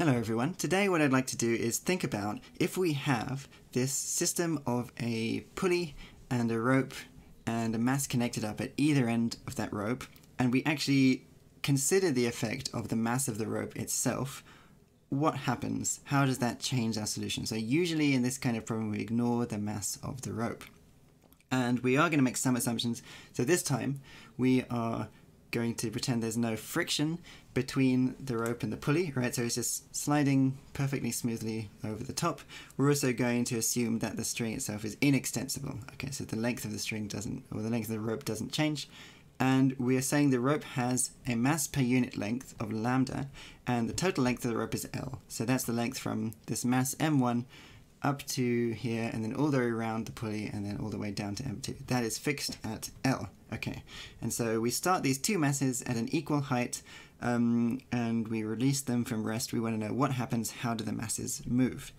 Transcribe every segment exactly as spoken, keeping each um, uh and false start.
Hello everyone. Today what I'd like to do is think about if we have this system of a pulley and a rope and a mass connected up at either end of that rope, and we actually consider the effect of the mass of the rope itself, what happens? How does that change our solution? So usually in this kind of problem we ignore the mass of the rope. And we are going to make some assumptions. So this time we are going to pretend there's no friction between the rope and the pulley, right? So it's just sliding perfectly smoothly over the top. We're also going to assume that the string itself is inextensible. Okay, so the length of the string doesn't, or the length of the rope doesn't change. And we are saying the rope has a mass per unit length of lambda, and the total length of the rope is L. So that's the length from this mass M one up to here, and then all the way around the pulley, and then all the way down to M two. That is fixed at L. Okay, and so we start these two masses at an equal height, um, and we release them from rest. We want to know what happens, how do the masses move?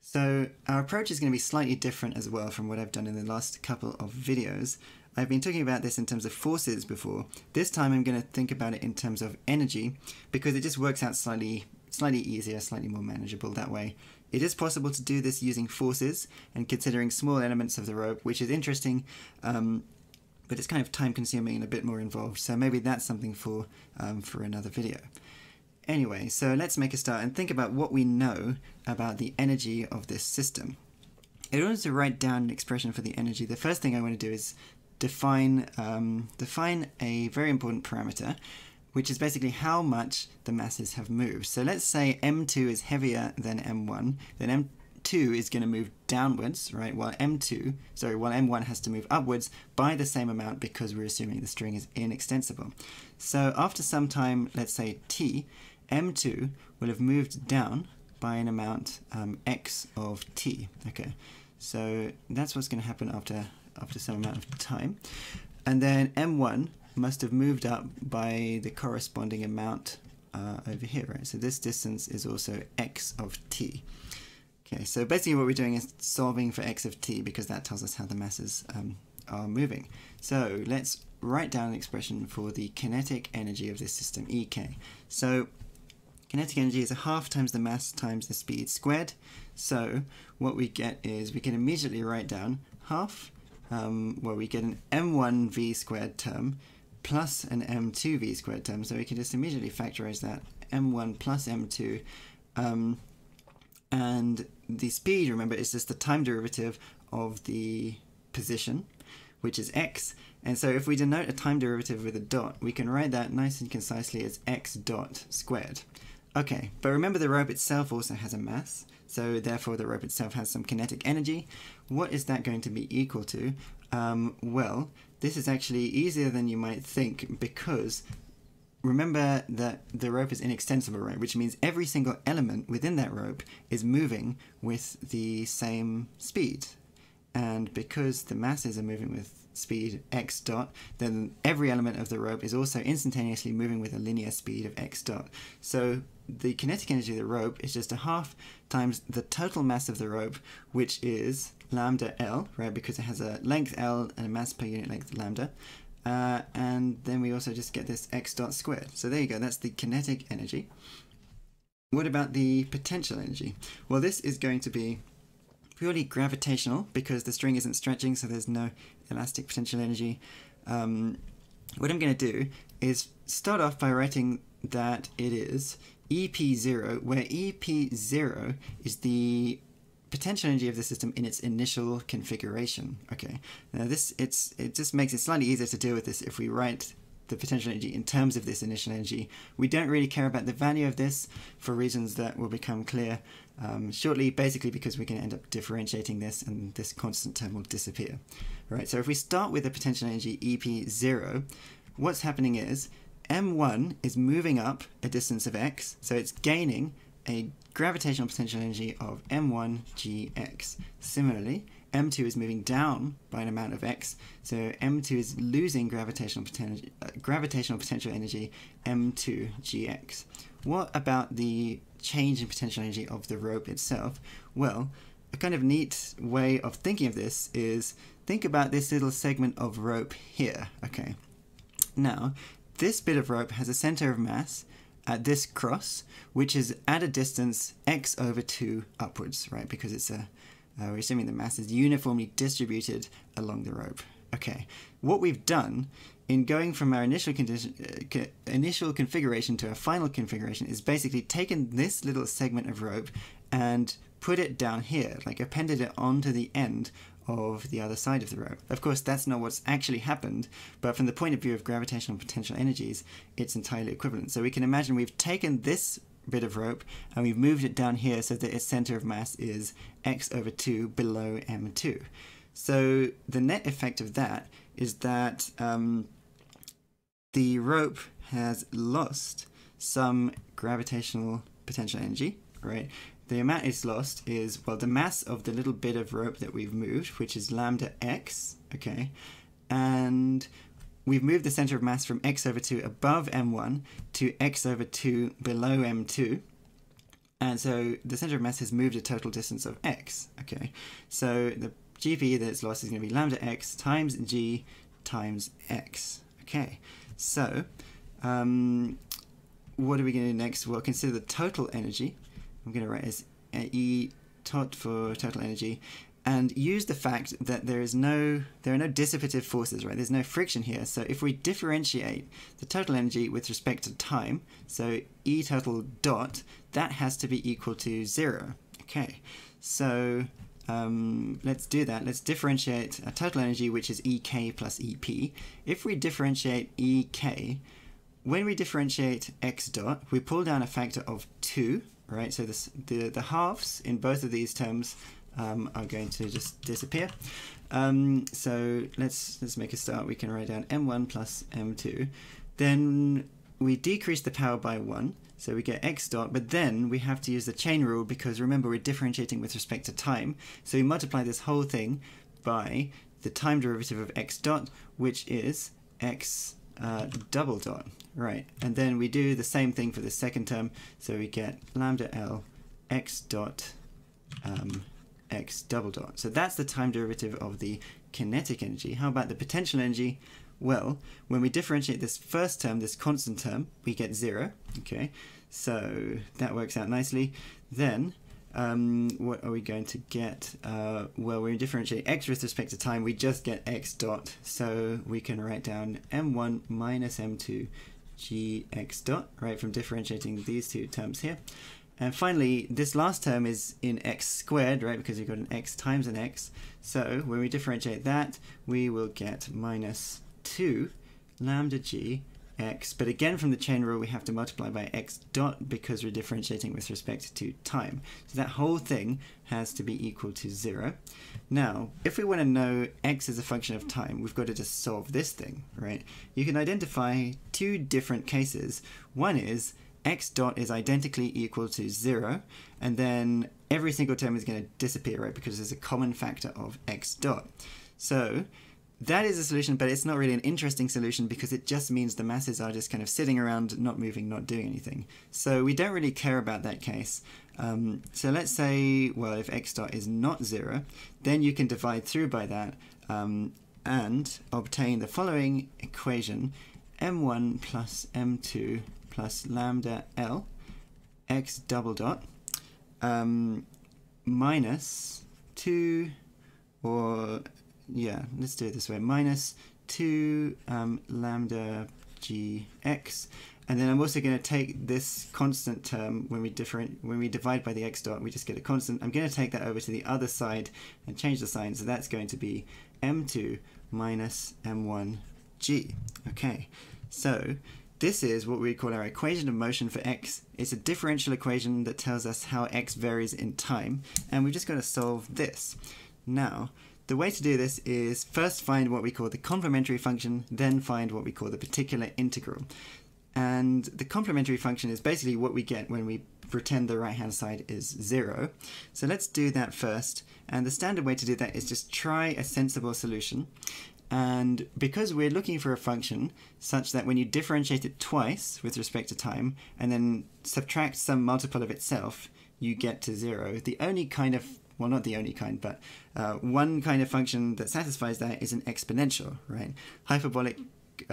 So our approach is going to be slightly different as well from what I've done in the last couple of videos. I've been talking about this in terms of forces before. This time I'm going to think about it in terms of energy, because it just works out slightly slightly easier, slightly more manageable that way. It is possible to do this using forces and considering small elements of the rope, which is interesting, um, but it's kind of time-consuming and a bit more involved, so maybe that's something for, um, for another video. Anyway, so let's make a start and think about what we know about the energy of this system. In order to write down an expression for the energy, the first thing I want to do is define, um, define a very important parameter, which is basically how much the masses have moved. So let's say M two is heavier than M one, then M two is going to move downwards, right? While M two, sorry, while M one has to move upwards by the same amount because we're assuming the string is inextensible. So after some time, let's say t, M two will have moved down by an amount um, x of t. Okay, so that's what's going to happen after after some amount of time, and then M one must have moved up by the corresponding amount uh, over here, right? So this distance is also x of t. Okay, so basically what we're doing is solving for x of t because that tells us how the masses um, are moving. So let's write down an expression for the kinetic energy of this system, E K. So kinetic energy is a half times the mass times the speed squared. So what we get is we can immediately write down half, um, where we get an m one v squared term, plus an m two v squared term, so we can just immediately factorize that, m one plus m two, um, and the speed, remember, is just the time derivative of the position, which is x, and so if we denote a time derivative with a dot, we can write that nice and concisely as x dot squared. Okay, but remember the rope itself also has a mass, so therefore the rope itself has some kinetic energy. What is that going to be equal to? Um, well, this is actually easier than you might think because remember that the rope is inextensible, right? Which means every single element within that rope is moving with the same speed. And because the masses are moving with speed x dot, then every element of the rope is also instantaneously moving with a linear speed of x dot. So the kinetic energy of the rope is just a half times the total mass of the rope, which is lambda L, right, because it has a length L and a mass per unit length lambda, uh, and then we also just get this x dot squared. So there you go, that's the kinetic energy. What about the potential energy? Well, this is going to be purely gravitational because the string isn't stretching, so there's no elastic potential energy. Um, what I'm going to do is start off by writing that it is E P zero, where E P zero is the potential energy of the system in its initial configuration. Okay, now this it's it just makes it slightly easier to deal with this if we write the potential energy in terms of this initial energy. We don't really care about the value of this for reasons that will become clear um, shortly, basically because we're going to end up differentiating this and this constant term will disappear. Right, so if we start with the potential energy E P zero, what's happening is M one is moving up a distance of x, so it's gaining a gravitational potential energy of m one g x. Similarly, M two is moving down by an amount of x, so M two is losing gravitational potential uh, gravitational potential energy m two g x. What about the change in potential energy of the rope itself? Well, a kind of neat way of thinking of this is think about this little segment of rope here. Okay, now this bit of rope has a center of mass at this cross, which is at a distance x over two upwards, right? Because it's a, uh, we're assuming the mass is uniformly distributed along the rope. Okay, what we've done in going from our initial condition, uh, co initial configuration to our final configuration is basically taken this little segment of rope and put it down here, like appended it onto the end of the other side of the rope. Of course, that's not what's actually happened, but from the point of view of gravitational potential energies, it's entirely equivalent. So we can imagine we've taken this bit of rope and we've moved it down here so that its center of mass is x over two below m two. So the net effect of that is that um, the rope has lost some gravitational potential energy, right? The amount it's lost is, well, the mass of the little bit of rope that we've moved, which is lambda x, okay? And we've moved the center of mass from x over two above m one to x over two below m two. And so the center of mass has moved a total distance of x, okay? So the G P that's lost is going to be lambda x times g times x, okay? So um, what are we going to do next? Well, consider the total energy. I'm going to write as E tot for total energy, and use the fact that there is no, there are no dissipative forces, right? There's no friction here. So if we differentiate the total energy with respect to time, so E total dot, that has to be equal to zero. Okay, so um, let's do that. Let's differentiate a total energy, which is E K plus E P. If we differentiate E K, when we differentiate X dot, we pull down a factor of two. Right, so this, the, the halves in both of these terms um, are going to just disappear. Um, so let's, let's make a start. We can write down m one plus m two. Then we decrease the power by one, so we get x dot, but then we have to use the chain rule because remember we're differentiating with respect to time. So we multiply this whole thing by the time derivative of x dot, which is x Uh, double dot, right? And then we do the same thing for the second term, so we get lambda L x dot um, x double dot. So that's the time derivative of the kinetic energy. How about the potential energy? Well, when we differentiate this first term, this constant term, we get zero, okay? So that works out nicely. Then Um, what are we going to get? Uh, well, when we differentiate x with respect to time, we just get x dot. So we can write down m one minus m two gx dot, right, from differentiating these two terms here. And finally, this last term is in x squared, right, because we've got an x times an x. So when we differentiate that, we will get minus two lambda g x, but again from the chain rule we have to multiply by x dot because we're differentiating with respect to time. So that whole thing has to be equal to zero. Now, if we want to know x is a function of time, we've got to just solve this thing, right? You can identify two different cases. One is x dot is identically equal to zero, and then every single term is going to disappear, right? Because there's a common factor of x dot. So that is a solution, but it's not really an interesting solution because it just means the masses are just kind of sitting around, not moving, not doing anything. So we don't really care about that case. Um, so let's say, well, if x dot is not zero, then you can divide through by that um, and obtain the following equation, m one plus m two plus lambda L x double dot um, minus two, or yeah, let's do it this way, minus two um, lambda gx, and then I'm also going to take this constant term when we different when we divide by the x dot, we just get a constant. I'm going to take that over to the other side and change the sign, so that's going to be m two minus m one g. Okay, so this is what we call our equation of motion for x. It's a differential equation that tells us how x varies in time, and we've just got to solve this. Now, the way to do this is first find what we call the complementary function, then find what we call the particular integral. And the complementary function is basically what we get when we pretend the right-hand side is zero. So let's do that first. And the standard way to do that is just try a sensible solution. And because we're looking for a function such that when you differentiate it twice with respect to time and then subtract some multiple of itself, you get to zero. The only kind of Well, not the only kind, but uh, one kind of function that satisfies that is an exponential, right? Hyperbolic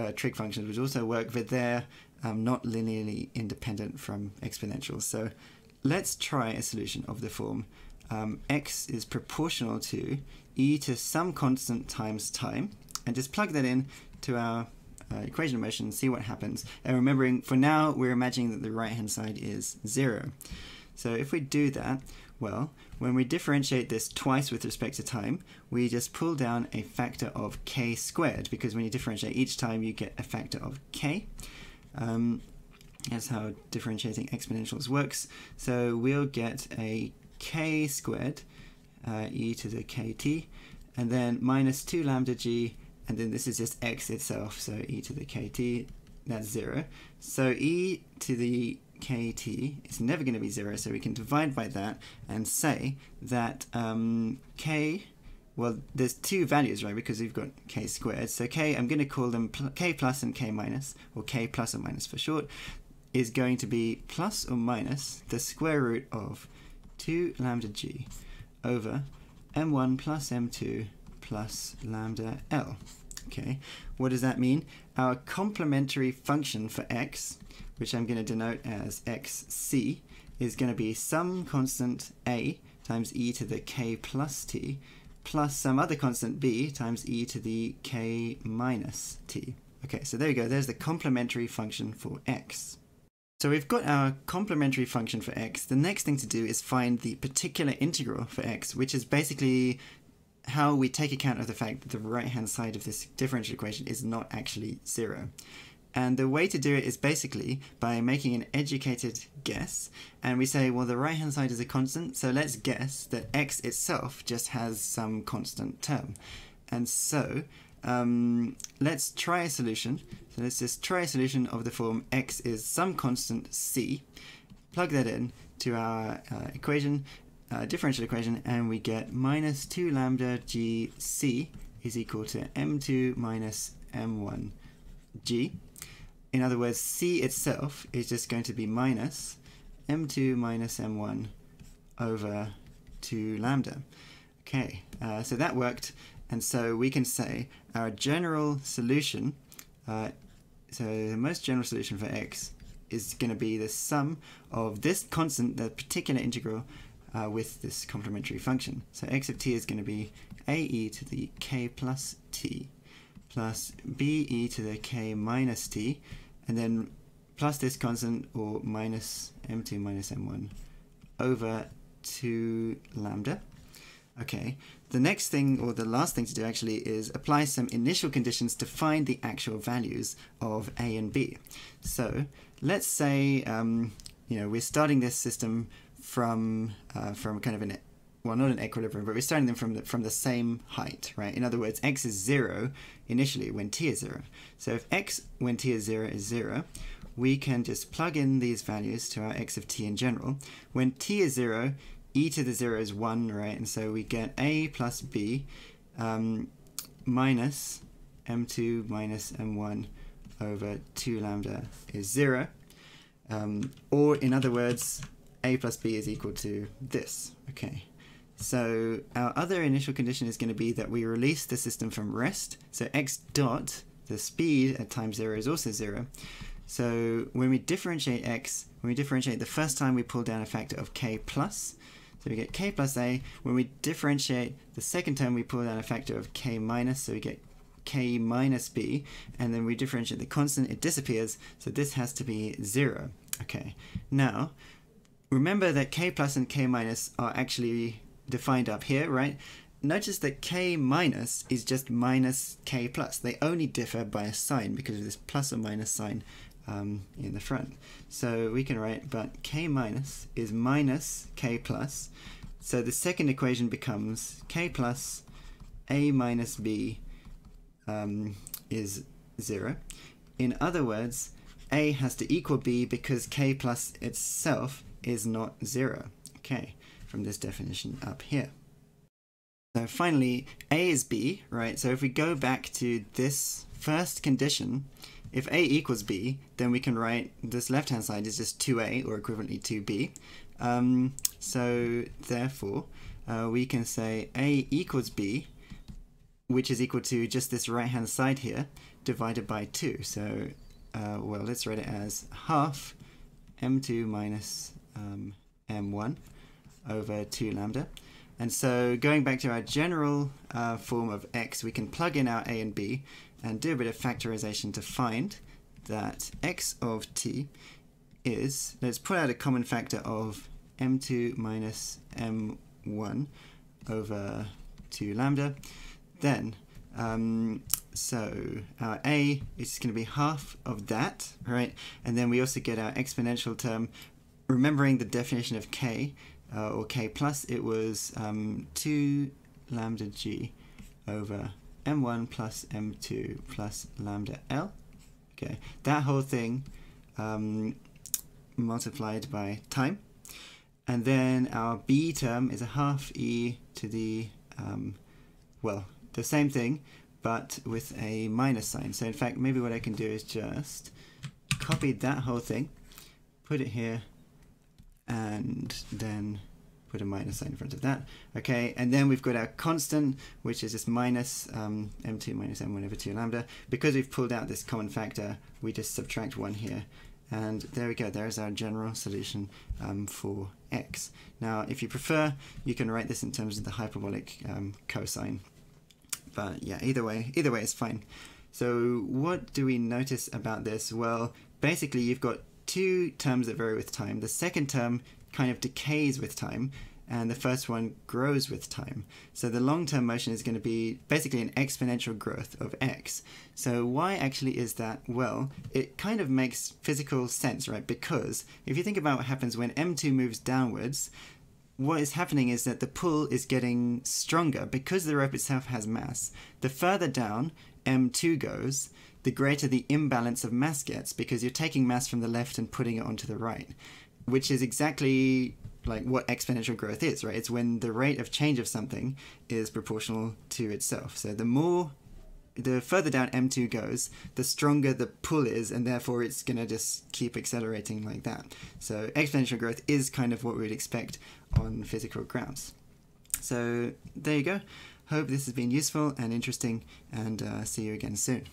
uh, trig functions, which also work, but they're um, not linearly independent from exponentials. So let's try a solution of the form um, x is proportional to e to some constant times time, and just plug that in to our uh, equation of motion and see what happens. And remembering, for now, we're imagining that the right-hand side is zero. So if we do that, well, when we differentiate this twice with respect to time, we just pull down a factor of k squared, because when you differentiate each time, you get a factor of k. Um, that's how differentiating exponentials works. So we'll get a k squared, uh, e to the kt, and then minus two lambda g, and then this is just x itself, so e to the kt, that's zero. So e to the kt is never going to be zero, so we can divide by that and say that um, k, well, there's two values, right, because we've got k squared. So k, I'm going to call them pl k plus and k minus, or k plus or minus for short, is going to be plus or minus the square root of two lambda g over m one plus m two plus lambda l. Okay, what does that mean? Our complementary function for x, which I'm going to denote as xc, is going to be some constant a times e to the k plus t plus some other constant b times e to the k minus t. Okay, so there you go, there's the complementary function for x. So we've got our complementary function for x. The next thing to do is find the particular integral for x, which is basically how we take account of the fact that the right-hand side of this differential equation is not actually zero. And the way to do it is basically by making an educated guess, and we say, well, the right-hand side is a constant, so let's guess that x itself just has some constant term. And so um, let's try a solution. So let's just try a solution of the form x is some constant c, plug that in to our uh, equation, uh, differential equation, and we get minus two lambda gc is equal to m two minus m one g. In other words, c itself is just going to be minus m two minus m one over two lambda. Okay, uh, so that worked, and so we can say our general solution, uh, so the most general solution for x is going to be the sum of this constant, the particular integral, uh, with this complementary function. So x of t is going to be ae to the k plus t plus be to the k minus t, and then plus this constant, or minus m two minus m one over two lambda. Okay, the next thing, or the last thing to do actually, is apply some initial conditions to find the actual values of a and b. So let's say, um, you know, we're starting this system from, uh, from kind of an, well, not an equilibrium, but we're starting them from the, from the same height, right? In other words, x is zero initially when t is zero. So if x when t is zero is zero, we can just plug in these values to our x of t in general. When t is zero, e to the zero is one, right? And so we get a plus b um, minus m two minus m one over two lambda is zero. Um, or in other words, a plus b is equal to this, okay? So our other initial condition is going to be that we release the system from rest. So x dot, the speed at time zero, is also zero. So when we differentiate x, when we differentiate the first time, we pull down a factor of k plus. So we get k plus a. When we differentiate the second term, we pull down a factor of k minus. So we get k minus b. And then we differentiate the constant, it disappears. So this has to be zero. Okay. Now, remember that k plus and k minus are actually defined up here, right? Notice that k minus is just minus k plus. They only differ by a sign because of this plus or minus sign um, in the front. So we can write, but k minus is minus k plus. So the second equation becomes k plus a minus b um, is zero. In other words, a has to equal b because k plus itself is not zero. Okay. From this definition up here. So finally, a is b, right? So if we go back to this first condition, if a equals b, then we can write this left-hand side is just two a, or equivalently two b. Um, so therefore, uh, we can say a equals b, which is equal to just this right-hand side here, divided by two. So uh, well, let's write it as half m two minus um, m one over two lambda. And so going back to our general uh, form of x, we can plug in our a and b and do a bit of factorization to find that x of t is, let's put out a common factor of m two minus m one over two lambda. Then, um, so our a is going to be half of that, right? And then we also get our exponential term. Remembering the definition of k, uh, or k plus, it was um, two lambda g over m one plus m two plus lambda l. Okay, that whole thing um, multiplied by time. And then our b term is a half e to the, um, well, the same thing, but with a minus sign. So in fact, maybe what I can do is just copy that whole thing, put it here, and then put a minus sign in front of that. Okay, and then we've got our constant, which is this minus um, m two minus m one over two lambda. Because we've pulled out this common factor, we just subtract one here. And there we go, there's our general solution um, for x. Now, if you prefer, you can write this in terms of the hyperbolic um, cosine. But yeah, either way, either way is fine. So what do we notice about this? Well, basically you've got two terms that vary with time. The second term kind of decays with time, and the first one grows with time. So the long-term motion is going to be basically an exponential growth of x. So why actually is that? Well, it kind of makes physical sense, right? Because if you think about what happens when m two moves downwards, what is happening is that the pull is getting stronger because the rope itself has mass. The further down m two goes, the greater the imbalance of mass gets, because you're taking mass from the left and putting it onto the right, which is exactly like what exponential growth is, right? It's when the rate of change of something is proportional to itself. So the more, the further down m two goes, the stronger the pull is, and therefore it's going to just keep accelerating like that. So exponential growth is kind of what we would expect on physical grounds. So there you go. Hope this has been useful and interesting, and uh, see you again soon.